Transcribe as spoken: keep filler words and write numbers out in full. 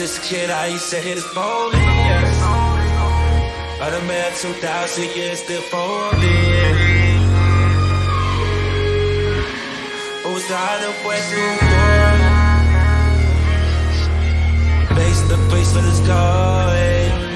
since a kid I used to hit his phone, yes. Other man two thousand years still folding. Who's the other way through? Face to face, let us go.